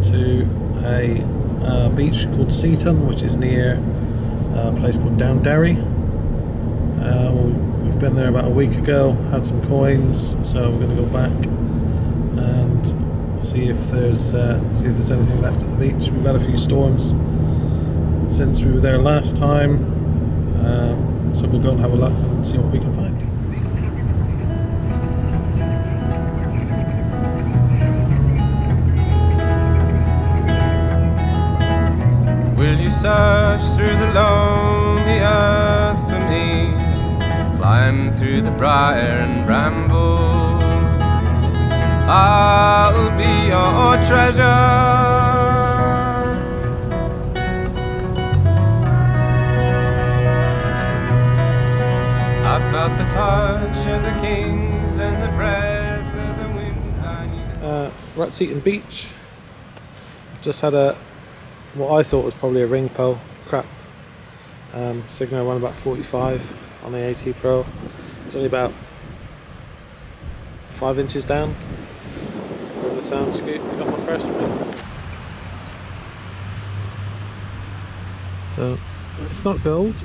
to a beach called Seaton, which is near a place called Downderry. We've been there about a week ago, had some coins, so we're going to go back and see if there's anything left at the beach. We've had a few storms since we were there last time, so we'll go and have a look and see what we can find. Will you search through the lonely earth for me? Climb through the briar and bramble. I'll be your treasure. I felt the touch of the kings and the breath of the wind. Ratseaton Beach. Just had a what I thought was probably a ring pole, crap, signal around about 45 on the AT Pro. It's only about 5 inches down. On the sound scoop, I got my first one. So, it's not gold.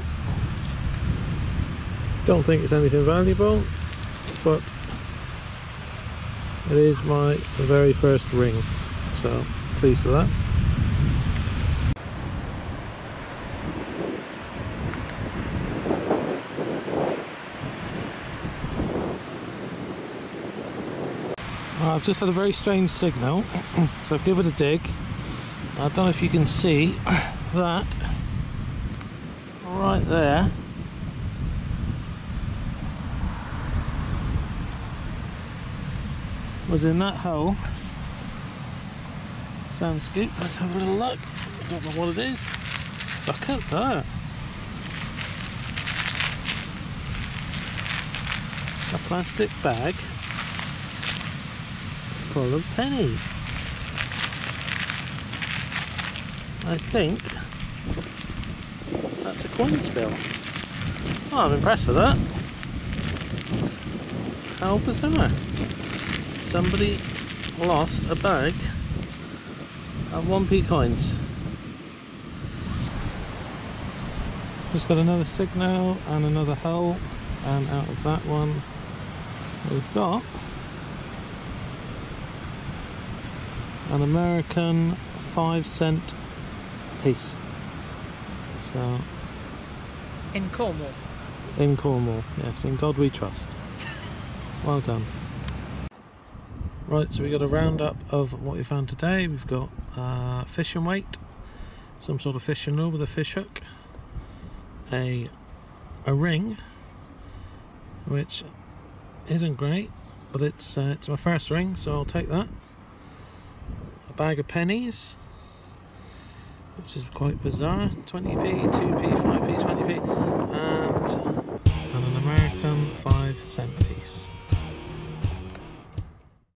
Don't think it's anything valuable, but it is my very first ring, so pleased with that. I've just had a very strange signal, so I've given it a dig. I don't know if you can see that right there. Was in that hole. Sound scoop, let's have a little look. I don't know what it is. Look at that. A plastic bag full of pennies. I think that's a coin spill. Oh, I'm impressed with that. How bizarre. Somebody lost a bag of 1p coins. Just got another signal and another hole, and out of that one we've got an American 5-cent piece. So in Cornwall. In Cornwall, yes. In God we trust. Well done. Right, so we got a roundup of what we found today. We've got fishing weight, some sort of fishing lure with a fish hook, a ring, which isn't great, but it's my first ring, so I'll take that. A bag of pennies, which is quite bizarre, 20p, 2p, 5p, 20p, and an American 5-cent piece.